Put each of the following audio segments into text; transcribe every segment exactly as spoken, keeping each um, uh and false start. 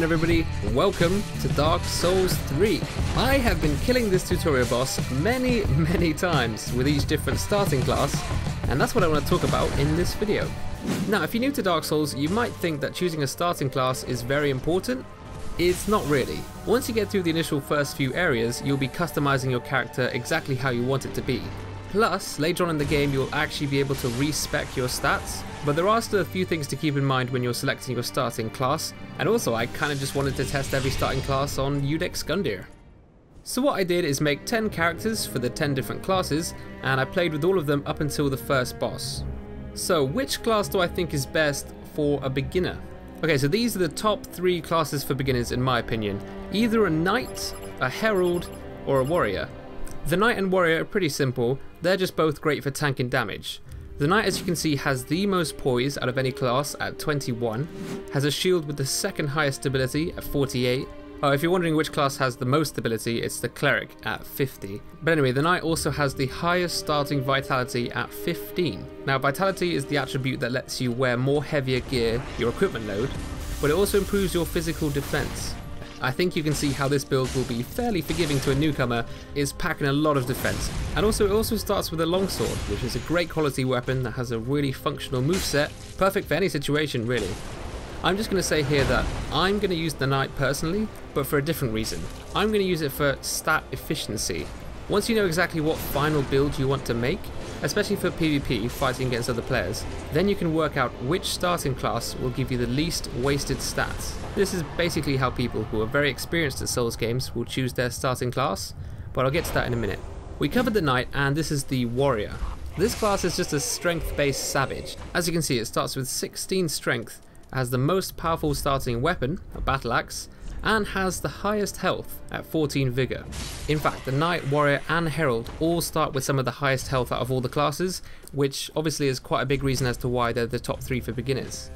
going, everybody? Welcome to Dark Souls three. I have been killing this tutorial boss many, many times with each different starting class, and that's what I want to talk about in this video. Now, if you're new to Dark Souls, you might think that choosing a starting class is very important. It's not really. Once you get through the initial first few areas, you'll be customizing your character exactly how you want it to be. Plus, later on in the game, you'll actually be able to respec your stats, but there are still a few things to keep in mind when you're selecting your starting class, and also I kind of just wanted to test every starting class on Iudex Gundyr. So what I did is make ten characters for the ten different classes, and I played with all of them up until the first boss. So which class do I think is best for a beginner? Okay, so these are the top three classes for beginners in my opinion. Either a knight, a herald, or a warrior. The knight and warrior are pretty simple, they're just both great for tanking damage. The knight, as you can see, has the most poise out of any class at twenty-one, has a shield with the second highest stability at forty-eight. Oh, if you're wondering which class has the most stability, it's the cleric at fifty. But anyway, the knight also has the highest starting vitality at fifteen. Now, vitality is the attribute that lets you wear more heavier gear, your equipment load, but it also improves your physical defense. I think you can see how this build will be fairly forgiving to a newcomer, is packing a lot of defense. And also it also starts with a longsword, which is a great quality weapon that has a really functional moveset, perfect for any situation really. I'm just going to say here that I'm going to use the knight personally, but for a different reason. I'm going to use it for stat efficiency. Once you know exactly what final build you want to make, especially for PvP, fighting against other players, then you can work out which starting class will give you the least wasted stats. This is basically how people who are very experienced at Souls games will choose their starting class, but I'll get to that in a minute. We covered the knight, and this is the warrior. This class is just a strength-based savage. As you can see, it starts with sixteen strength, has the most powerful starting weapon, a battle axe, and has the highest health at fourteen vigor. In fact, the knight, warrior, and herald all start with some of the highest health out of all the classes, which obviously is quite a big reason as to why they're the top three for beginners.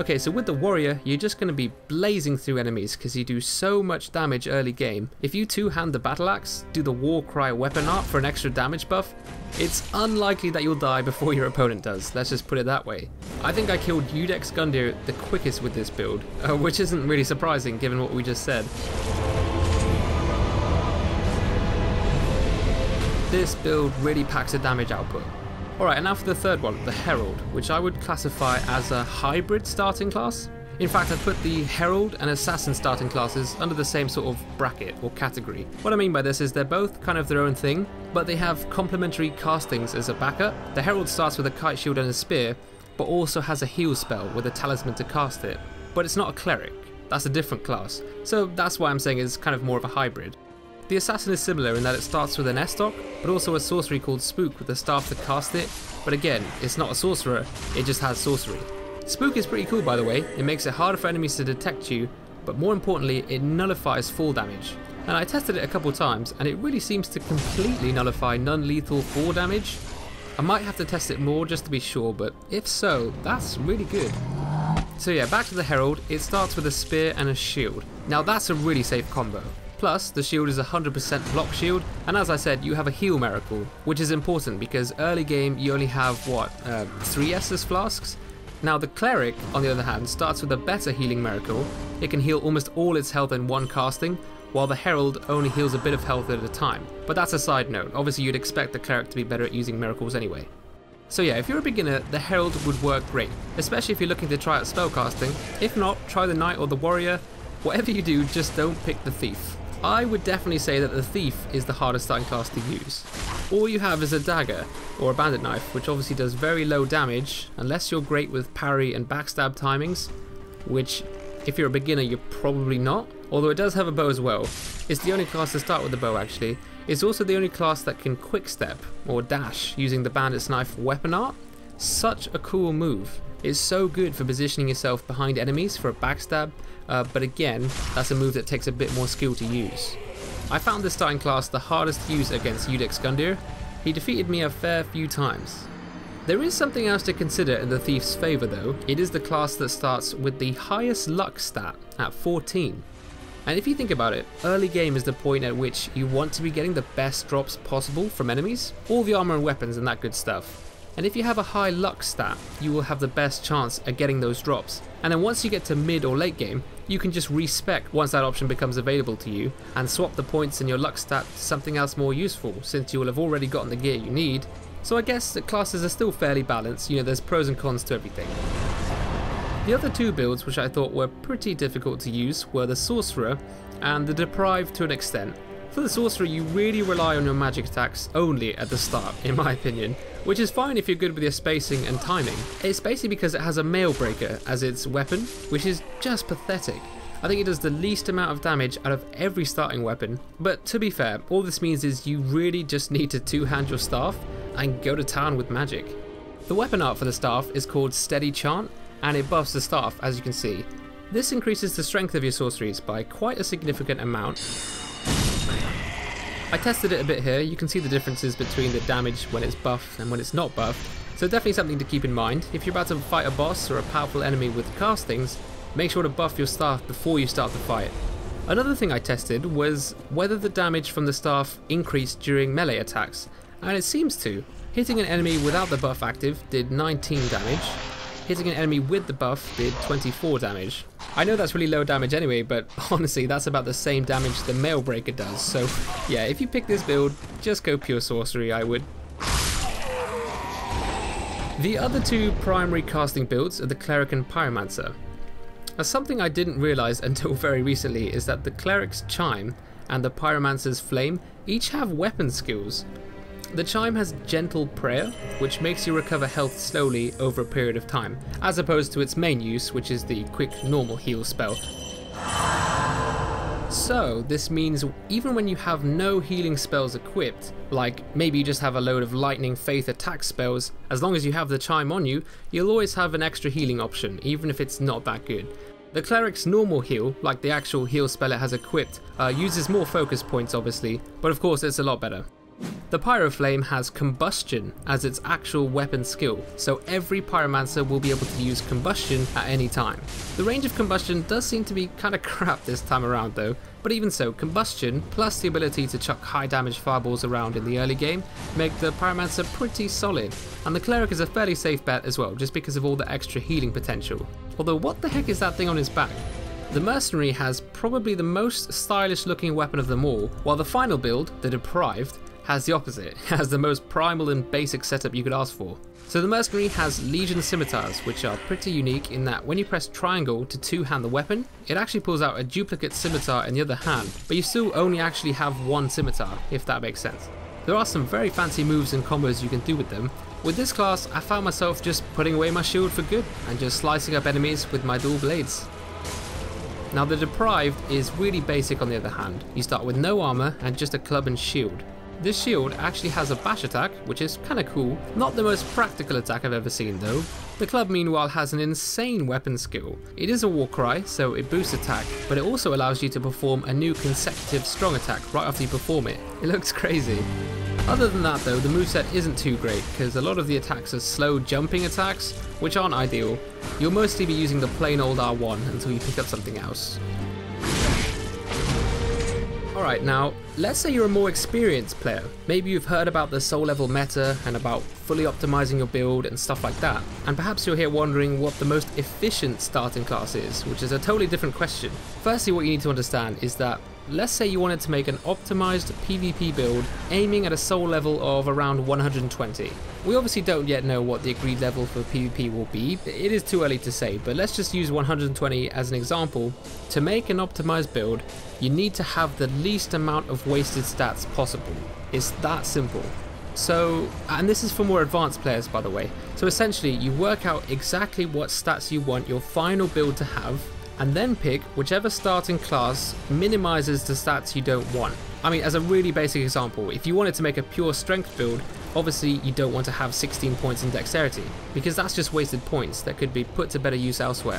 Okay, so with the warrior, you're just going to be blazing through enemies because you do so much damage early game. If you two-hand the battle axe, do the war cry weapon art for an extra damage buff, it's unlikely that you'll die before your opponent does, let's just put it that way. I think I killed Iudex Gundyr the quickest with this build, uh, which isn't really surprising given what we just said. This build really packs a damage output. Alright, and now for the third one, the herald, which I would classify as a hybrid starting class. In fact, I put the herald and assassin starting classes under the same sort of bracket or category. What I mean by this is they're both kind of their own thing, but they have complementary castings as a backup. The herald starts with a kite shield and a spear, but also has a heal spell with a talisman to cast it. But it's not a cleric, that's a different class, so that's why I'm saying it's kind of more of a hybrid. The assassin is similar in that it starts with an Estoc, but also a sorcery called spook with a staff to cast it, but again, it's not a sorcerer, it just has sorcery. Spook is pretty cool by the way, it makes it harder for enemies to detect you, but more importantly, it nullifies fall damage. And I tested it a couple times, and it really seems to completely nullify non-lethal fall damage. I might have to test it more just to be sure, but if so, that's really good. So yeah, back to the herald, it starts with a spear and a shield. Now that's a really safe combo. Plus, the shield is one hundred percent block shield, and as I said, you have a heal miracle, which is important because early game you only have, what, uh, three Estus flasks? Now the cleric, on the other hand, starts with a better healing miracle. It can heal almost all its health in one casting, while the herald only heals a bit of health at a time. But that's a side note, obviously you'd expect the cleric to be better at using miracles anyway. So yeah, if you're a beginner, the herald would work great, especially if you're looking to try out spellcasting. If not, try the knight or the warrior. Whatever you do, just don't pick the thief. I would definitely say that the thief is the hardest starting class to use. All you have is a dagger, or a bandit knife, which obviously does very low damage, unless you're great with parry and backstab timings, which, if you're a beginner, you're probably not, although it does have a bow as well. It's the only class to start with a bow actually. It's also the only class that can quickstep, or dash, using the bandit's knife weapon art. Such a cool move. It's so good for positioning yourself behind enemies for a backstab, uh, but again, that's a move that takes a bit more skill to use. I found this starting class the hardest to use against Iudex Gundyr. He defeated me a fair few times. There is something else to consider in the thief's favour though. It is the class that starts with the highest luck stat at fourteen. And if you think about it, early game is the point at which you want to be getting the best drops possible from enemies, all the armour and weapons and that good stuff. And if you have a high luck stat, you will have the best chance at getting those drops. And then once you get to mid or late game, you can just respec once that option becomes available to you and swap the points in your luck stat to something else more useful, since you will have already gotten the gear you need. So I guess the classes are still fairly balanced, you know, there's pros and cons to everything. The other two builds which I thought were pretty difficult to use were the Sorcerer and the Deprived to an extent. For the Sorcerer, you really rely on your magic attacks only at the start, in my opinion, which is fine if you're good with your spacing and timing. It's basically because it has a Mailbreaker as its weapon, which is just pathetic. I think it does the least amount of damage out of every starting weapon, but to be fair, all this means is you really just need to two-hand your staff and go to town with magic. The weapon art for the staff is called Steady Chant, and it buffs the staff, as you can see. This increases the strength of your sorceries by quite a significant amount. I tested it a bit here, you can see the differences between the damage when it's buffed and when it's not buffed, so definitely something to keep in mind. If you're about to fight a boss or a powerful enemy with castings, make sure to buff your staff before you start the fight. Another thing I tested was whether the damage from the staff increased during melee attacks, and it seems to. Hitting an enemy without the buff active did nineteen damage, hitting an enemy with the buff did twenty-four damage. I know that's really low damage anyway, but honestly that's about the same damage the Mailbreaker does, so yeah, if you pick this build, just go pure sorcery, I would. The other two primary casting builds are the Cleric and Pyromancer. Now something I didn't realise until very recently is that the Cleric's Chime and the Pyromancer's Flame each have weapon skills. The Chime has Gentle Prayer, which makes you recover health slowly over a period of time, as opposed to its main use, which is the quick normal heal spell. So this means even when you have no healing spells equipped, like maybe you just have a load of lightning faith attack spells, as long as you have the Chime on you, you'll always have an extra healing option, even if it's not that good. The Cleric's normal heal, like the actual heal spell it has equipped, uh, uses more focus points obviously, but of course it's a lot better. The Pyroflame has Combustion as its actual weapon skill, so every Pyromancer will be able to use Combustion at any time. The range of Combustion does seem to be kinda crap this time around though, but even so, Combustion plus the ability to chuck high damage fireballs around in the early game make the Pyromancer pretty solid, and the Cleric is a fairly safe bet as well, just because of all the extra healing potential. Although what the heck is that thing on his back? The Mercenary has probably the most stylish looking weapon of them all, while the final build, the Deprived, has the opposite. It has the most primal and basic setup you could ask for. So the Mercenary has Legion scimitars, which are pretty unique in that when you press triangle to two-hand the weapon, it actually pulls out a duplicate scimitar in the other hand, but you still only actually have one scimitar, if that makes sense. There are some very fancy moves and combos you can do with them. With this class, I found myself just putting away my shield for good and just slicing up enemies with my dual blades. Now the Deprived is really basic on the other hand. You start with no armor and just a club and shield. This shield actually has a bash attack, which is kinda cool. Not the most practical attack I've ever seen though. The club meanwhile has an insane weapon skill. It is a warcry, so it boosts attack, but it also allows you to perform a new consecutive strong attack right after you perform it. It looks crazy. Other than that though, the moveset isn't too great, because a lot of the attacks are slow jumping attacks, which aren't ideal. You'll mostly be using the plain old R one until you pick up something else. Alright, now let's say you're a more experienced player. Maybe you've heard about the soul level meta and about fully optimizing your build and stuff like that, and perhaps you're here wondering what the most efficient starting class is, which is a totally different question. Firstly, what you need to understand is that let's say you wanted to make an optimized PvP build aiming at a soul level of around one hundred twenty. We obviously don't yet know what the agreed level for PvP will be, it is too early to say, but let's just use one hundred twenty as an example. To make an optimized build, you need to have the least amount of wasted stats possible. It's that simple. So, and this is for more advanced players by the way, so essentially you work out exactly what stats you want your final build to have, and then pick whichever starting class minimizes the stats you don't want. I mean, as a really basic example, if you wanted to make a pure strength build, obviously you don't want to have sixteen points in dexterity, because that's just wasted points that could be put to better use elsewhere.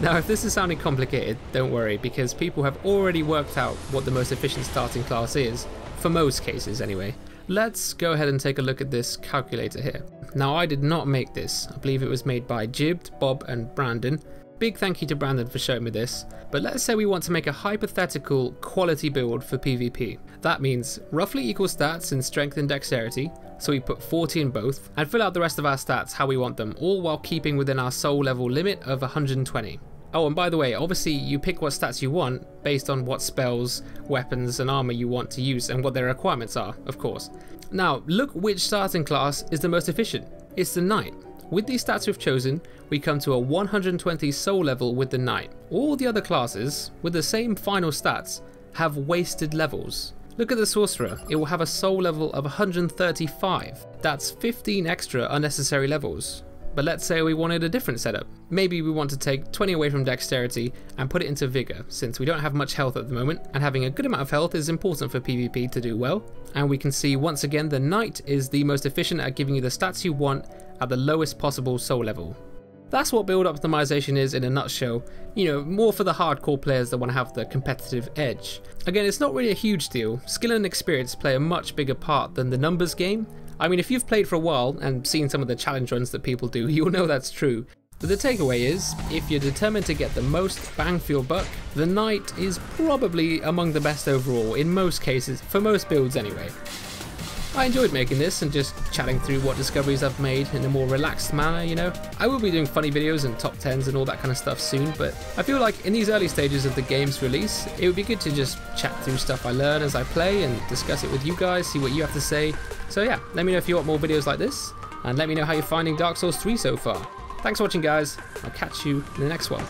Now if this is sounding complicated, don't worry, because people have already worked out what the most efficient starting class is, for most cases anyway. Let's go ahead and take a look at this calculator here. Now I did not make this, I believe it was made by Jibbed, Bob and Brandon. Big thank you to Brandon for showing me this, but let's say we want to make a hypothetical quality build for PvP. That means roughly equal stats in strength and dexterity, so we put forty in both, and fill out the rest of our stats how we want them, all while keeping within our soul level limit of one hundred twenty. Oh, and by the way, obviously you pick what stats you want based on what spells, weapons and armor you want to use and what their requirements are, of course. Now, look which starting class is the most efficient. It's the Knight. With these stats we've chosen, we come to a one hundred twenty soul level with the Knight. All the other classes, with the same final stats, have wasted levels. Look at the Sorcerer, it will have a soul level of one hundred thirty-five. That's fifteen extra unnecessary levels. But let's say we wanted a different setup. Maybe we want to take twenty away from Dexterity and put it into Vigor, since we don't have much health at the moment, and having a good amount of health is important for PvP to do well. And we can see once again the Knight is the most efficient at giving you the stats you want at the lowest possible soul level. That's what build optimization is in a nutshell, you know, more for the hardcore players that want to have the competitive edge. Again, it's not really a huge deal, skill and experience play a much bigger part than the numbers game. I mean, if you've played for a while and seen some of the challenge runs that people do, you'll know that's true. But the takeaway is, if you're determined to get the most bang for your buck, the Knight is probably among the best overall in most cases, for most builds anyway. I enjoyed making this and just chatting through what discoveries I've made in a more relaxed manner, you know. I will be doing funny videos and top tens and all that kind of stuff soon, but I feel like in these early stages of the game's release, it would be good to just chat through stuff I learn as I play and discuss it with you guys, see what you have to say. So yeah, let me know if you want more videos like this, and let me know how you're finding Dark Souls three so far. Thanks for watching, guys. I'll catch you in the next one.